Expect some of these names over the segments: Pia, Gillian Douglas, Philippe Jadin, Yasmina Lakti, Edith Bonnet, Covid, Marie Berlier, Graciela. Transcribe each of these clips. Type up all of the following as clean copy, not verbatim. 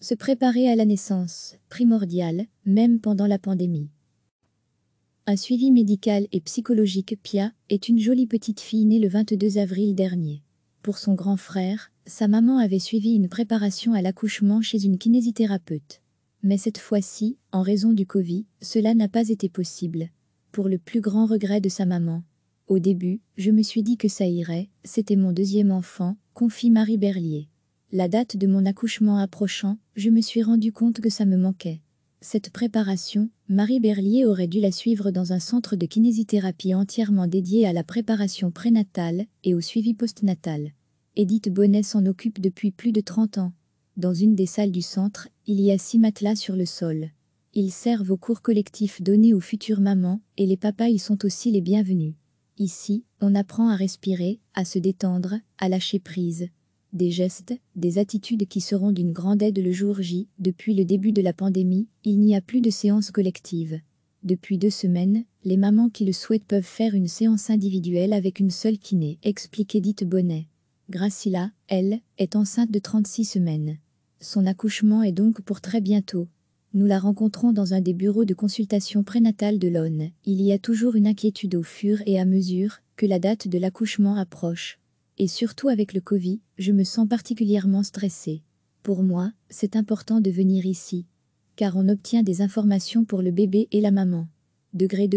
Se préparer à la naissance, primordial, même pendant la pandémie. Un suivi médical et psychologique. Pia est une jolie petite fille née le 22 avril dernier. Pour son grand frère, sa maman avait suivi une préparation à l'accouchement chez une kinésithérapeute. Mais cette fois-ci, en raison du Covid, cela n'a pas été possible. Pour le plus grand regret de sa maman. Au début, je me suis dit que ça irait, c'était mon deuxième enfant, confie Marie Berlier. La date de mon accouchement approchant, je me suis rendu compte que ça me manquait. Cette préparation, Marie Berlier aurait dû la suivre dans un centre de kinésithérapie entièrement dédié à la préparation prénatale et au suivi postnatal. Edith Bonnet s'en occupe depuis plus de 30 ans. Dans une des salles du centre, il y a 6 matelas sur le sol. Ils servent aux cours collectifs donnés aux futures mamans, et les papas y sont aussi les bienvenus. Ici, on apprend à respirer, à se détendre, à lâcher prise. Des gestes, des attitudes qui seront d'une grande aide le jour J. Depuis le début de la pandémie, il n'y a plus de séance collective. Depuis 2 semaines, les mamans qui le souhaitent peuvent faire une séance individuelle avec une seule kiné, explique Edith Bonnet. Graciela, elle, est enceinte de 36 semaines. Son accouchement est donc pour très bientôt. Nous la rencontrons dans un des bureaux de consultation prénatale de l'Aune. Il y a toujours une inquiétude au fur et à mesure que la date de l'accouchement approche. Et surtout avec le Covid, je me sens particulièrement stressée. Pour moi, c'est important de venir ici. Car on obtient des informations pour le bébé et la maman. Degré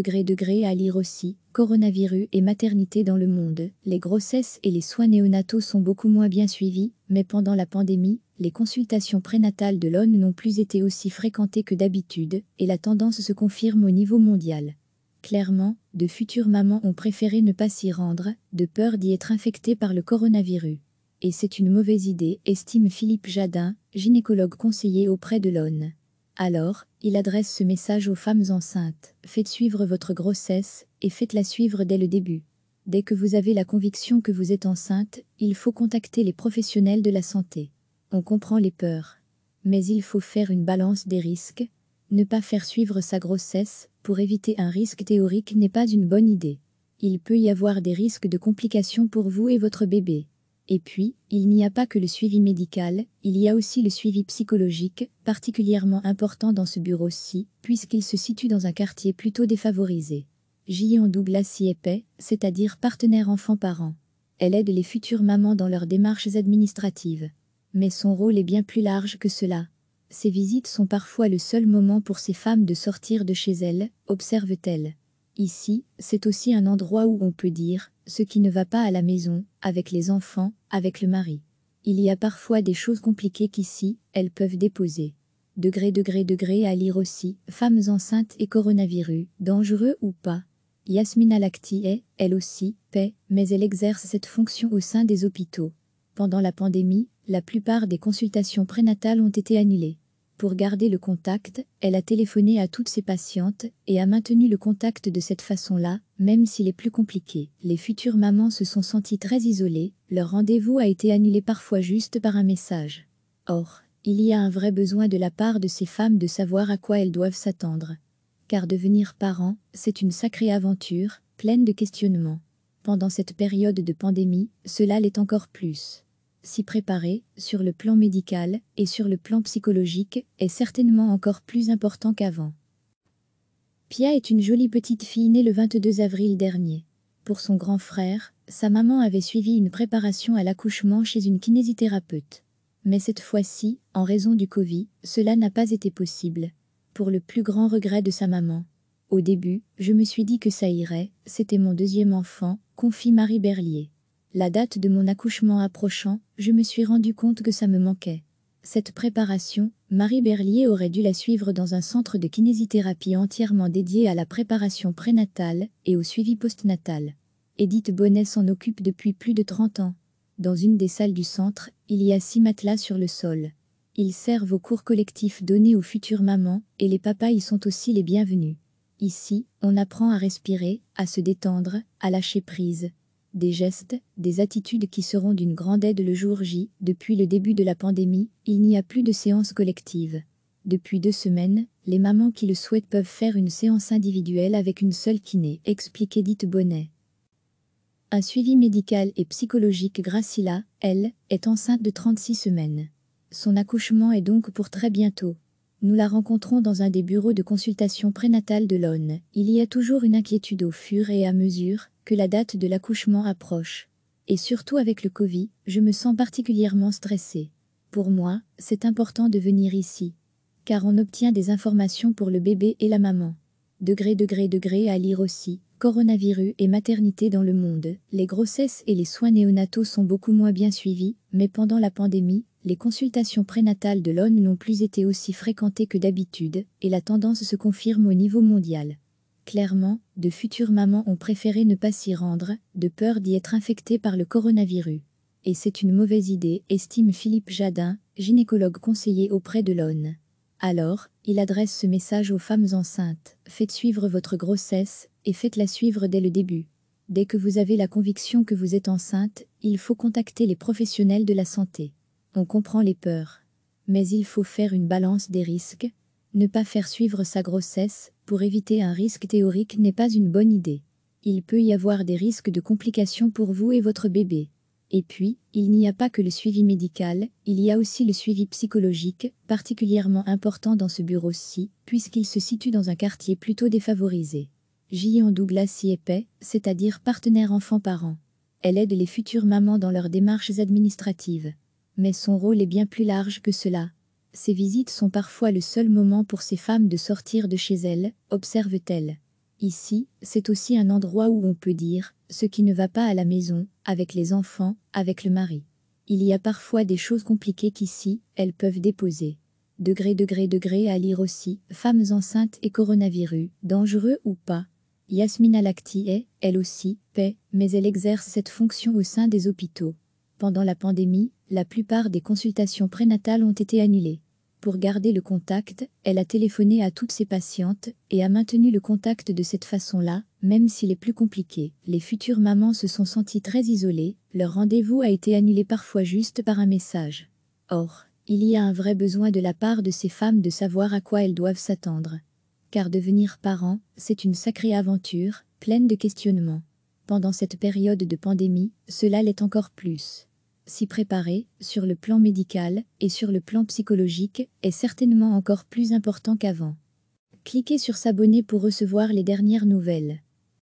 à lire aussi, coronavirus et maternité dans le monde. Les grossesses et les soins néonataux sont beaucoup moins bien suivis, mais pendant la pandémie, les consultations prénatales de l'ONU n'ont plus été aussi fréquentées que d'habitude, et la tendance se confirme au niveau mondial. Clairement, de futures mamans ont préféré ne pas s'y rendre, de peur d'y être infectées par le coronavirus. Et c'est une mauvaise idée, estime Philippe Jadin, gynécologue conseiller auprès de l'ONU. Alors, il adresse ce message aux femmes enceintes. Faites suivre votre grossesse et faites-la suivre dès le début. Dès que vous avez la conviction que vous êtes enceinte, il faut contacter les professionnels de la santé. On comprend les peurs. Mais il faut faire une balance des risques. Ne pas faire suivre sa grossesse pour éviter un risque théorique n'est pas une bonne idée. Il peut y avoir des risques de complications pour vous et votre bébé. Et puis, il n'y a pas que le suivi médical, il y a aussi le suivi psychologique, particulièrement important dans ce bureau-ci, puisqu'il se situe dans un quartier plutôt défavorisé. Gillian Douglas y est, c'est-à-dire partenaire enfant-parent. Elle aide les futures mamans dans leurs démarches administratives. Mais son rôle est bien plus large que cela. Ces visites sont parfois le seul moment pour ces femmes de sortir de chez elles, observe-t-elle. Ici, c'est aussi un endroit où on peut dire ce qui ne va pas à la maison, avec les enfants, avec le mari. Il y a parfois des choses compliquées qu'ici, elles peuvent déposer. Degré à lire aussi, femmes enceintes et coronavirus, dangereux ou pas. Yasmina Lakti est, elle aussi, paix, mais elle exerce cette fonction au sein des hôpitaux. Pendant la pandémie, la plupart des consultations prénatales ont été annulées. Pour garder le contact, elle a téléphoné à toutes ses patientes et a maintenu le contact de cette façon-là, même s'il est plus compliqué. Les futures mamans se sont senties très isolées, leur rendez-vous a été annulé parfois juste par un message. Or, il y a un vrai besoin de la part de ces femmes de savoir à quoi elles doivent s'attendre. Car devenir parent, c'est une sacrée aventure, pleine de questionnements. Pendant cette période de pandémie, cela l'est encore plus. S'y préparer, sur le plan médical et sur le plan psychologique, est certainement encore plus important qu'avant. Pia est une jolie petite fille née le 22 avril dernier. Pour son grand frère, sa maman avait suivi une préparation à l'accouchement chez une kinésithérapeute. Mais cette fois-ci, en raison du Covid, cela n'a pas été possible. Pour le plus grand regret de sa maman. Au début, je me suis dit que ça irait, c'était mon deuxième enfant, confie Marie Berlier. La date de mon accouchement approchant, je me suis rendu compte que ça me manquait. Cette préparation, Marie Berlier aurait dû la suivre dans un centre de kinésithérapie entièrement dédié à la préparation prénatale et au suivi postnatal. Edith Bonnet s'en occupe depuis plus de 30 ans. Dans une des salles du centre, il y a 6 matelas sur le sol. Ils servent aux cours collectifs donnés aux futures mamans, et les papas y sont aussi les bienvenus. Ici, on apprend à respirer, à se détendre, à lâcher prise. Des gestes, des attitudes qui seront d'une grande aide le jour J. Depuis le début de la pandémie, il n'y a plus de séance collective. Depuis 2 semaines, les mamans qui le souhaitent peuvent faire une séance individuelle avec une seule kiné, explique Edith Bonnet. Un suivi médical et psychologique. Graciela, elle, est enceinte de 36 semaines. Son accouchement est donc pour très bientôt. Nous la rencontrons dans un des bureaux de consultation prénatale de l'Aune. Il y a toujours une inquiétude au fur et à mesure que la date de l'accouchement approche. Et surtout avec le Covid, je me sens particulièrement stressée. Pour moi, c'est important de venir ici. Car on obtient des informations pour le bébé et la maman. Degré à lire aussi, coronavirus et maternité dans le monde. Les grossesses et les soins néonataux sont beaucoup moins bien suivis, mais pendant la pandémie, les consultations prénatales de l'ONU n'ont plus été aussi fréquentées que d'habitude, et la tendance se confirme au niveau mondial. Clairement, de futures mamans ont préféré ne pas s'y rendre, de peur d'y être infectées par le coronavirus. Et c'est une mauvaise idée, estime Philippe Jadin, gynécologue conseiller auprès de l'ONU. Alors, il adresse ce message aux femmes enceintes. Faites suivre votre grossesse, et faites-la suivre dès le début. Dès que vous avez la conviction que vous êtes enceinte, il faut contacter les professionnels de la santé. On comprend les peurs. Mais il faut faire une balance des risques. Ne pas faire suivre sa grossesse pour éviter un risque théorique n'est pas une bonne idée. Il peut y avoir des risques de complications pour vous et votre bébé. Et puis, il n'y a pas que le suivi médical, il y a aussi le suivi psychologique, particulièrement important dans ce bureau-ci, puisqu'il se situe dans un quartier plutôt défavorisé. Gillian Douglas y est, c'est-à-dire partenaire enfant-parent. Elle aide les futures mamans dans leurs démarches administratives. Mais son rôle est bien plus large que cela. Ces visites sont parfois le seul moment pour ces femmes de sortir de chez elles, observe-t-elle. Ici, c'est aussi un endroit où on peut dire ce qui ne va pas à la maison, avec les enfants, avec le mari. Il y a parfois des choses compliquées qu'ici, elles peuvent déposer. Degré à lire aussi, femmes enceintes et coronavirus, dangereux ou pas. Yasmina Lakti est, elle aussi, mais elle exerce cette fonction au sein des hôpitaux. Pendant la pandémie, la plupart des consultations prénatales ont été annulées. Pour garder le contact, elle a téléphoné à toutes ses patientes et a maintenu le contact de cette façon-là, même s'il est plus compliqué. Les futures mamans se sont senties très isolées, leur rendez-vous a été annulé parfois juste par un message. Or, il y a un vrai besoin de la part de ces femmes de savoir à quoi elles doivent s'attendre. Car devenir parent, c'est une sacrée aventure, pleine de questionnements. Pendant cette période de pandémie, cela l'est encore plus. S'y préparer, sur le plan médical et sur le plan psychologique, est certainement encore plus important qu'avant. Cliquez sur s'abonner pour recevoir les dernières nouvelles.